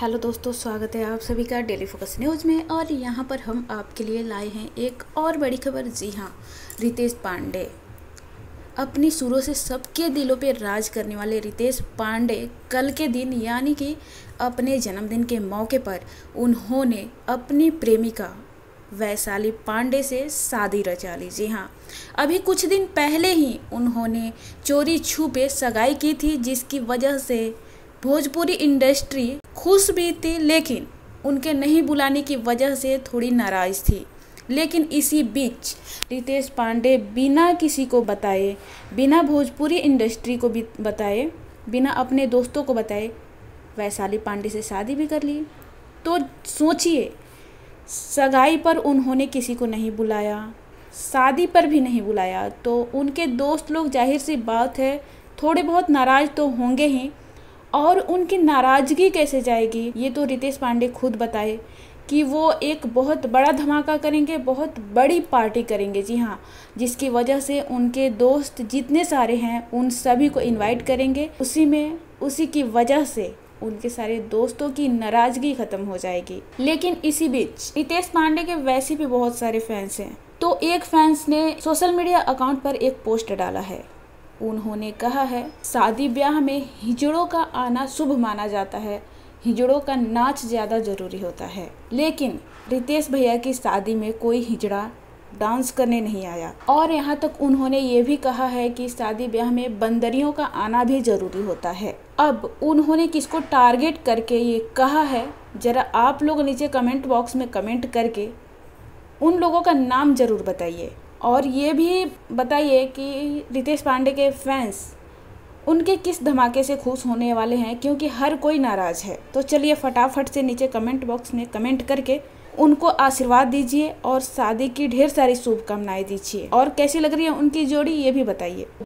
Hello दोस्तों, स्वागत है आप सभी का डेली फोकस न्यूज़ में। और यहाँ पर हम आपके लिए लाए हैं एक और बड़ी खबर। जी हाँ, रितेश पांडे, अपनी सुरों से सबके दिलों पर राज करने वाले रितेश पांडे कल के दिन यानी कि अपने जन्मदिन के मौके पर उन्होंने अपनी प्रेमिका वैशाली पांडे से शादी रचा ली। जी हाँ, अभी कुछ दिन पहले ही उन्होंने चोरी छुपे सगाई की थी, जिसकी वजह से भोजपुरी इंडस्ट्री खुश भी थी, लेकिन उनके नहीं बुलाने की वजह से थोड़ी नाराज़ थी। लेकिन इसी बीच रितेश पांडे बिना किसी को बताए, बिना भोजपुरी इंडस्ट्री को भी बताए, बिना अपने दोस्तों को बताए वैशाली पांडे से शादी भी कर ली। तो सोचिए, सगाई पर उन्होंने किसी को नहीं बुलाया, शादी पर भी नहीं बुलाया, तो उनके दोस्त लोग जाहिर सी बात है थोड़े बहुत नाराज़ तो होंगे ही। और उनकी नाराज़गी कैसे जाएगी, ये तो रितेश पांडे खुद बताए कि वो एक बहुत बड़ा धमाका करेंगे, बहुत बड़ी पार्टी करेंगे। जी हाँ, जिसकी वजह से उनके दोस्त जितने सारे हैं उन सभी को इनवाइट करेंगे। उसी की वजह से उनके सारे दोस्तों की नाराज़गी ख़त्म हो जाएगी। लेकिन इसी बीच रितेश पांडे के वैसे भी बहुत सारे फैंस हैं, तो एक फैंस ने सोशल मीडिया अकाउंट पर एक पोस्ट डाला है। उन्होंने कहा है, शादी ब्याह में हिजड़ों का आना शुभ माना जाता है, हिजड़ों का नाच ज़्यादा ज़रूरी होता है, लेकिन रितेश भैया की शादी में कोई हिजड़ा डांस करने नहीं आया। और यहाँ तक उन्होंने ये भी कहा है कि शादी ब्याह में बंदरियों का आना भी ज़रूरी होता है। अब उन्होंने किसको टारगेट करके ये कहा है, ज़रा आप लोग नीचे कमेंट बॉक्स में कमेंट करके उन लोगों का नाम ज़रूर बताइए। और ये भी बताइए कि रितेश पांडे के फैंस उनके किस धमाके से खुश होने वाले हैं, क्योंकि हर कोई नाराज़ है। तो चलिए फटाफट से नीचे कमेंट बॉक्स में कमेंट करके उनको आशीर्वाद दीजिए और शादी की ढेर सारी शुभकामनाएं दीजिए। और कैसी लग रही है उनकी जोड़ी, ये भी बताइए।